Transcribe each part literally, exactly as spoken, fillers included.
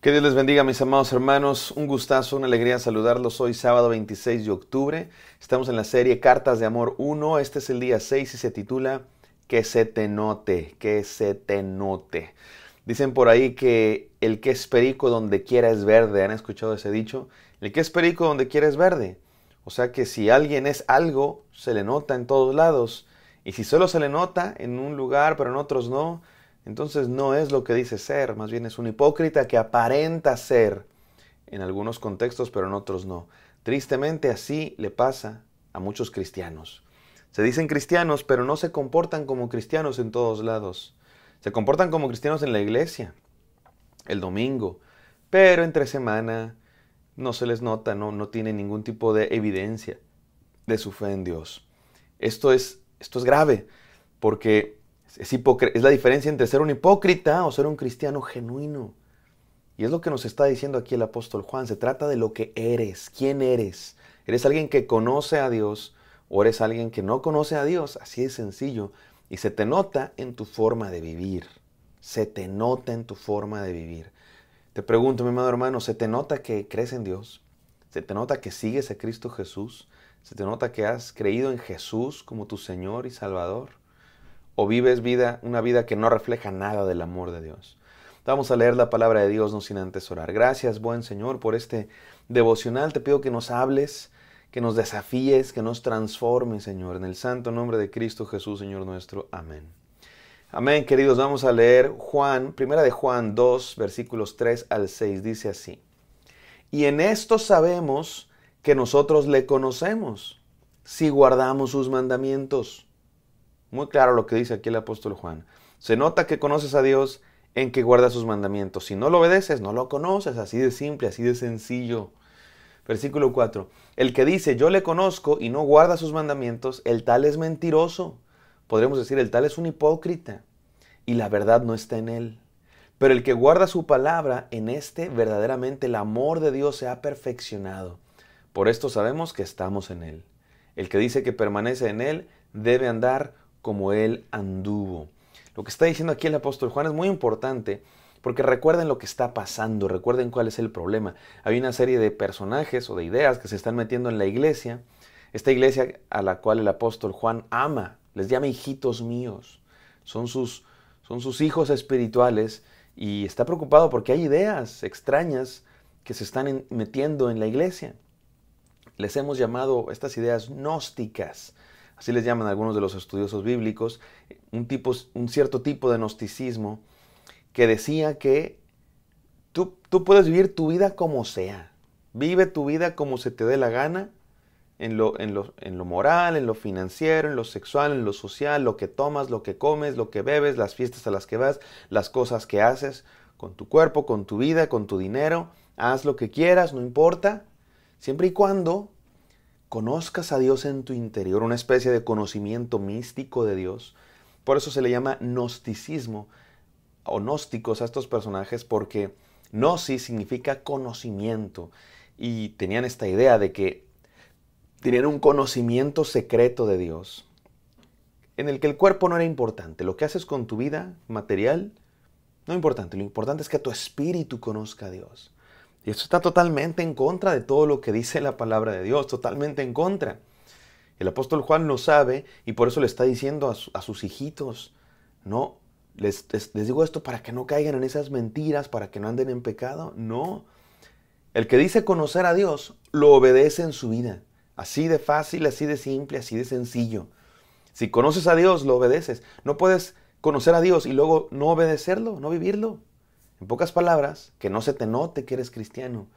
Que Dios les bendiga, mis amados hermanos. Un gustazo, una alegría saludarlos hoy, sábado veintiséis de octubre. Estamos en la serie Cartas de Amor uno. Este es el día seis y se titula Que se te note, que se te note. Dicen por ahí que el que es perico donde quiera es verde. ¿Han escuchado ese dicho? El que es perico donde quiera es verde. O sea que si alguien es algo, se le nota en todos lados. Y si solo se le nota en un lugar, pero en otros no, entonces no es lo que dice ser, más bien es un hipócrita que aparenta ser en algunos contextos, pero en otros no. Tristemente así le pasa a muchos cristianos. Se dicen cristianos, pero no se comportan como cristianos en todos lados. Se comportan como cristianos en la iglesia, el domingo, pero entre semana no se les nota, no, no tienen ningún tipo de evidencia de su fe en Dios. Esto es, esto es grave, porque Es, es la diferencia entre ser un hipócrita o ser un cristiano genuino. Y es lo que nos está diciendo aquí el apóstol Juan. Se trata de lo que eres, quién eres. ¿Eres alguien que conoce a Dios o eres alguien que no conoce a Dios? Así de sencillo. Y se te nota en tu forma de vivir. Se te nota en tu forma de vivir. Te pregunto, mi amado hermano, ¿se te nota que crees en Dios? ¿Se te nota que sigues a Cristo Jesús? ¿Se te nota que has creído en Jesús como tu Señor y Salvador? ¿O vives vida, una vida que no refleja nada del amor de Dios? Vamos a leer la palabra de Dios, no sin antes orar. Gracias, buen Señor, por este devocional. Te pido que nos hables, que nos desafíes, que nos transformes, Señor. En el santo nombre de Cristo Jesús, Señor nuestro. Amén. Amén, queridos. Vamos a leer Juan, primera de Juan dos, versículos tres al seis. Dice así: Y en esto sabemos que nosotros le conocemos, si guardamos sus mandamientos. Muy claro lo que dice aquí el apóstol Juan. Se nota que conoces a Dios en que guardas sus mandamientos. Si no lo obedeces, no lo conoces. Así de simple, así de sencillo. Versículo cuatro. El que dice, yo le conozco y no guarda sus mandamientos, el tal es mentiroso. Podríamos decir, el tal es un hipócrita. Y la verdad no está en él. Pero el que guarda su palabra, en este verdaderamente el amor de Dios se ha perfeccionado. Por esto sabemos que estamos en él. El que dice que permanece en él debe andar como él anduvo. Lo que está diciendo aquí el apóstol Juan es muy importante porque recuerden lo que está pasando, recuerden cuál es el problema. Hay una serie de personajes o de ideas que se están metiendo en la iglesia, esta iglesia a la cual el apóstol Juan ama, les llama hijitos míos, son sus, son sus hijos espirituales y está preocupado porque hay ideas extrañas que se están metiendo en la iglesia. Les hemos llamado estas ideas gnósticas. Así les llaman algunos de los estudiosos bíblicos, un, tipo, un cierto tipo de gnosticismo que decía que tú, tú puedes vivir tu vida como sea. Vive tu vida como se te dé la gana, en lo, en, lo, en lo moral, en lo financiero, en lo sexual, en lo social, lo que tomas, lo que comes, lo que bebes, las fiestas a las que vas, las cosas que haces con tu cuerpo, con tu vida, con tu dinero. Haz lo que quieras, no importa, siempre y cuando conozcas a Dios en tu interior, una especie de conocimiento místico de Dios. Por eso se le llama gnosticismo o gnósticos a estos personajes, porque gnosis significa conocimiento. Y tenían esta idea de que tenían un conocimiento secreto de Dios, en el que el cuerpo no era importante. Lo que haces con tu vida material no es importante. Lo importante es que tu espíritu conozca a Dios. Y esto está totalmente en contra de todo lo que dice la palabra de Dios, totalmente en contra. El apóstol Juan lo sabe y por eso le está diciendo a, su, a sus hijitos, no, les, les, les digo esto para que no caigan en esas mentiras, para que no anden en pecado. No, el que dice conocer a Dios, lo obedece en su vida. Así de fácil, así de simple, así de sencillo. Si conoces a Dios, lo obedeces. No puedes conocer a Dios y luego no obedecerlo, no vivirlo. En pocas palabras, que no se te note que eres cristiano,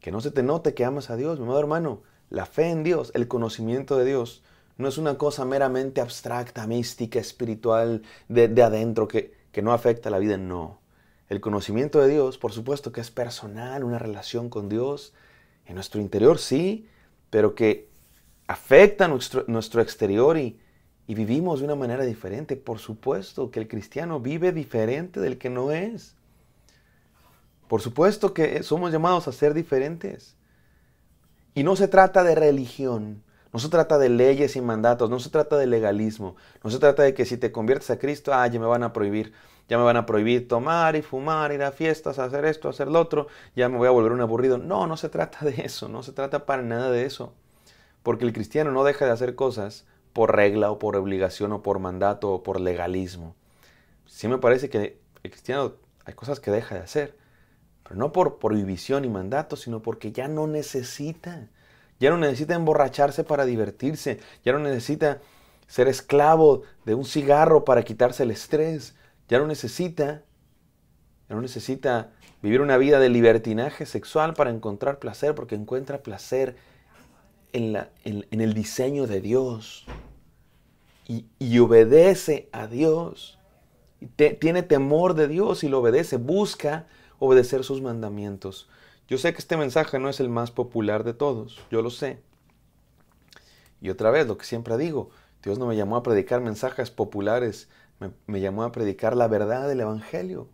que no se te note que amas a Dios, mi amado hermano. La fe en Dios, el conocimiento de Dios, no es una cosa meramente abstracta, mística, espiritual, de, de adentro, que, que no afecta la vida, no. El conocimiento de Dios, por supuesto que es personal, una relación con Dios, en nuestro interior sí, pero que afecta nuestro, nuestro exterior y Y vivimos de una manera diferente. Por supuesto que el cristiano vive diferente del que no es. Por supuesto que somos llamados a ser diferentes. Y no se trata de religión, no se trata de leyes y mandatos, no se trata de legalismo, no se trata de que si te conviertes a Cristo, ah, ya me van a prohibir, ya me van a prohibir tomar y fumar, ir a fiestas, hacer esto, hacer lo otro, ya me voy a volver un aburrido. No, no se trata de eso, no se trata para nada de eso. Porque el cristiano no deja de hacer cosas por regla o por obligación o por mandato o por legalismo. Sí me parece que el cristiano hay cosas que deja de hacer, pero no por prohibición y mandato, sino porque ya no necesita. Ya no necesita emborracharse para divertirse, ya no necesita ser esclavo de un cigarro para quitarse el estrés, ya no necesita, ya no necesita vivir una vida de libertinaje sexual para encontrar placer, porque encuentra placer en, la, en, en el diseño de Dios y, y obedece a Dios, y te, tiene temor de Dios y lo obedece, busca obedecer sus mandamientos. Yo sé que este mensaje no es el más popular de todos, yo lo sé. Y otra vez, lo que siempre digo, Dios no me llamó a predicar mensajes populares, me, me llamó a predicar la verdad del Evangelio.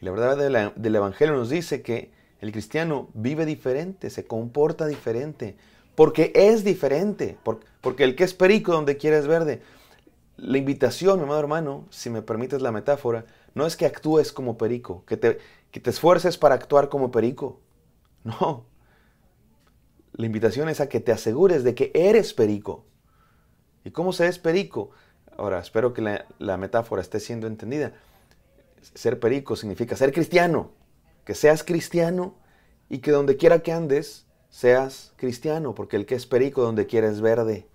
Y la verdad de la, del Evangelio nos dice que el cristiano vive diferente, se comporta diferente, porque es diferente, porque, porque el que es perico donde quiera es verde. La invitación, mi amado hermano, si me permites la metáfora, no es que actúes como perico, que te, que te esfuerces para actuar como perico. No. La invitación es a que te asegures de que eres perico. ¿Y cómo se es perico? Ahora, espero que la, la metáfora esté siendo entendida. Ser perico significa ser cristiano. Que seas cristiano y que donde quiera que andes, seas cristiano. Porque el que es perico donde quiera es verde.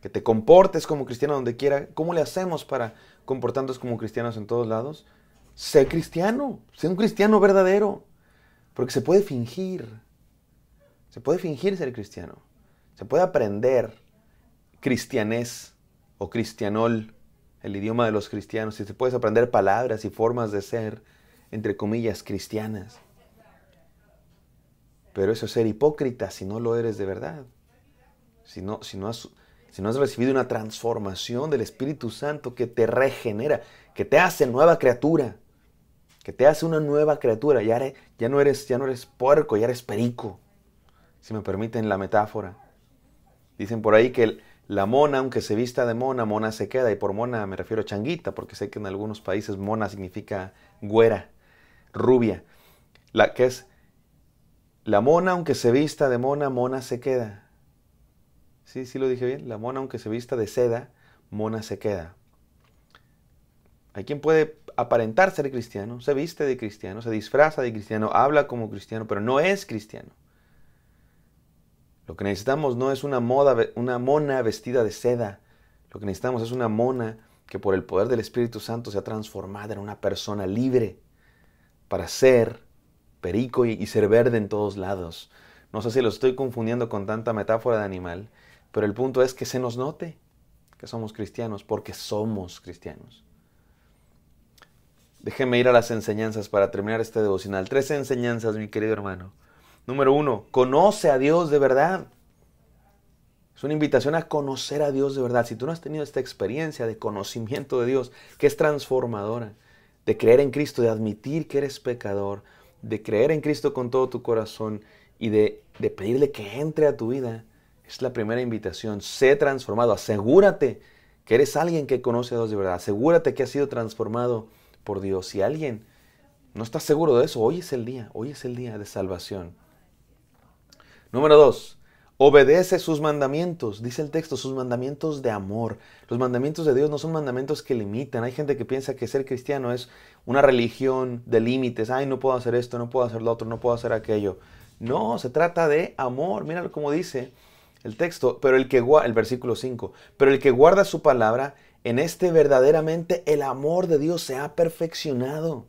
Que te comportes como cristiano donde quiera. ¿Cómo le hacemos para comportarnos como cristianos en todos lados? Sé cristiano, sé un cristiano verdadero. Porque se puede fingir. Se puede fingir ser cristiano. Se puede aprender cristianés o cristianol, el idioma de los cristianos. Y te puedes aprender palabras y formas de ser, entre comillas, cristianas. Pero eso es ser hipócrita si no lo eres de verdad. Si no, si no has... Si no has recibido una transformación del Espíritu Santo que te regenera, que te hace nueva criatura, que te hace una nueva criatura, ya, eres, ya, no, eres, ya no eres puerco, ya eres perico, si me permiten la metáfora. Dicen por ahí que el, la mona, aunque se vista de mona, mona se queda, y por mona me refiero a changuita, porque sé que en algunos países mona significa güera, rubia. La que es, la mona, aunque se vista de mona, mona se queda. Sí, sí lo dije bien. La mona, aunque se vista de seda, mona se queda. Hay quien puede aparentar ser cristiano, se viste de cristiano, se disfraza de cristiano, habla como cristiano, pero no es cristiano. Lo que necesitamos no es una, moda, una mona vestida de seda. Lo que necesitamos es una mona que por el poder del Espíritu Santo sea transformada en una persona libre para ser perico y, y ser verde en todos lados. No sé si lo estoy confundiendo con tanta metáfora de animal. Pero el punto es que se nos note que somos cristianos, porque somos cristianos. Déjenme ir a las enseñanzas para terminar este devocional. Tres enseñanzas, mi querido hermano. Número uno, conoce a Dios de verdad. Es una invitación a conocer a Dios de verdad. Si tú no has tenido esta experiencia de conocimiento de Dios, que es transformadora, de creer en Cristo, de admitir que eres pecador, de creer en Cristo con todo tu corazón y de, de pedirle que entre a tu vida, es la primera invitación. Sé transformado. Asegúrate que eres alguien que conoce a Dios de verdad. Asegúrate que has sido transformado por Dios. Si alguien no está seguro de eso, hoy es el día. Hoy es el día de salvación. Número dos. Obedece sus mandamientos. Dice el texto, sus mandamientos de amor. Los mandamientos de Dios no son mandamientos que limitan. Hay gente que piensa que ser cristiano es una religión de límites. Ay, no puedo hacer esto, no puedo hacer lo otro, no puedo hacer aquello. No, se trata de amor. Míralo como dice el texto, pero el que guarda, el versículo cinco, pero el que guarda su palabra, en este verdaderamente el amor de Dios se ha perfeccionado.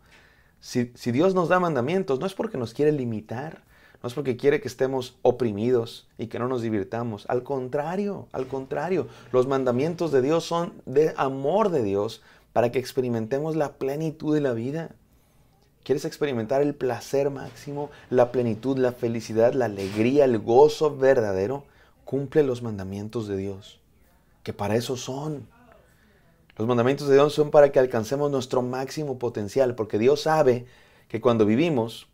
Si, si Dios nos da mandamientos, no es porque nos quiere limitar, no es porque quiere que estemos oprimidos y que no nos divirtamos. Al contrario, al contrario, los mandamientos de Dios son de amor de Dios para que experimentemos la plenitud de la vida. ¿Quieres experimentar el placer máximo, la plenitud, la felicidad, la alegría, el gozo verdadero? Cumple los mandamientos de Dios, que para eso son. Los mandamientos de Dios son para que alcancemos nuestro máximo potencial, porque Dios sabe que cuando vivimos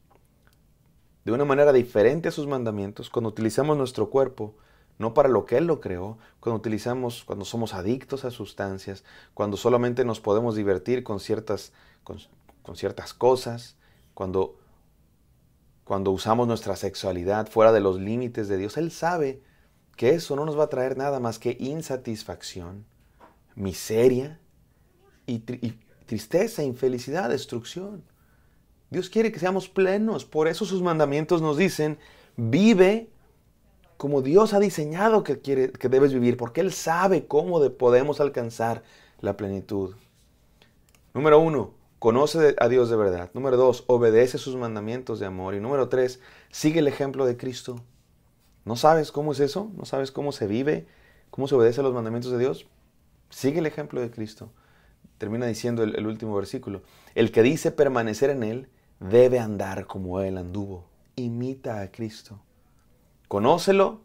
de una manera diferente a sus mandamientos, cuando utilizamos nuestro cuerpo, no para lo que Él lo creó. Cuando utilizamos, cuando somos adictos a sustancias, cuando solamente nos podemos divertir con ciertas, con, con ciertas cosas, cuando, cuando usamos nuestra sexualidad fuera de los límites de Dios, Él sabe que eso no nos va a traer nada más que insatisfacción, miseria y, tri y tristeza, infelicidad, destrucción. Dios quiere que seamos plenos, por eso sus mandamientos nos dicen, vive como Dios ha diseñado que, quiere, que debes vivir, porque Él sabe cómo de podemos alcanzar la plenitud. Número uno, conoce a Dios de verdad. Número dos, obedece sus mandamientos de amor. Y número tres, sigue el ejemplo de Cristo. ¿No sabes cómo es eso? ¿No sabes cómo se vive? ¿Cómo se obedece a los mandamientos de Dios? Sigue el ejemplo de Cristo. Termina diciendo el, el último versículo. El que dice permanecer en Él, debe andar como Él anduvo. Imita a Cristo. Conócelo,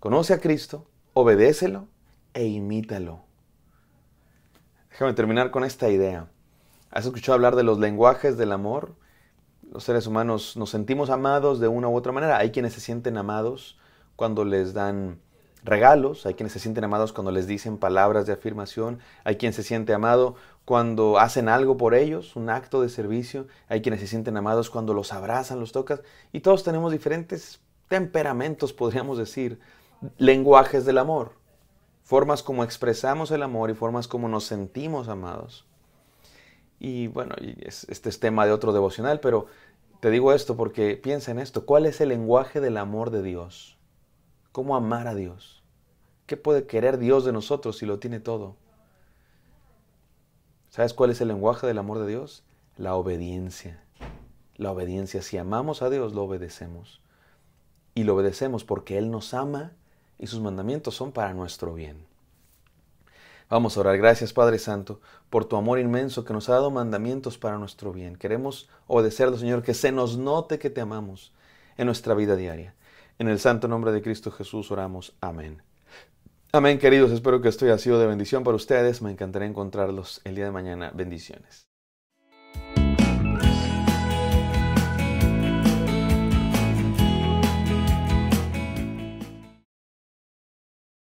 conoce a Cristo, obedécelo e imítalo. Déjame terminar con esta idea. ¿Has escuchado hablar de los lenguajes del amor? Los seres humanos nos sentimos amados de una u otra manera. Hay quienes se sienten amados cuando les dan regalos, hay quienes se sienten amados cuando les dicen palabras de afirmación, hay quien se siente amado cuando hacen algo por ellos, un acto de servicio, hay quienes se sienten amados cuando los abrazan, los tocas, y todos tenemos diferentes temperamentos, podríamos decir, lenguajes del amor, formas como expresamos el amor y formas como nos sentimos amados. Y bueno, este es tema de otro devocional, pero te digo esto porque piensa en esto, ¿cuál es el lenguaje del amor de Dios? ¿Cómo amar a Dios? ¿Qué puede querer Dios de nosotros si lo tiene todo? ¿Sabes cuál es el lenguaje del amor de Dios? La obediencia. La obediencia. Si amamos a Dios, lo obedecemos. Y lo obedecemos porque Él nos ama y sus mandamientos son para nuestro bien. Vamos a orar. Gracias, Padre Santo, por tu amor inmenso que nos ha dado mandamientos para nuestro bien. Queremos obedecerlo, Señor, que se nos note que te amamos en nuestra vida diaria. En el santo nombre de Cristo Jesús oramos. Amén. Amén, queridos. Espero que esto haya sido de bendición para ustedes. Me encantará encontrarlos el día de mañana. Bendiciones.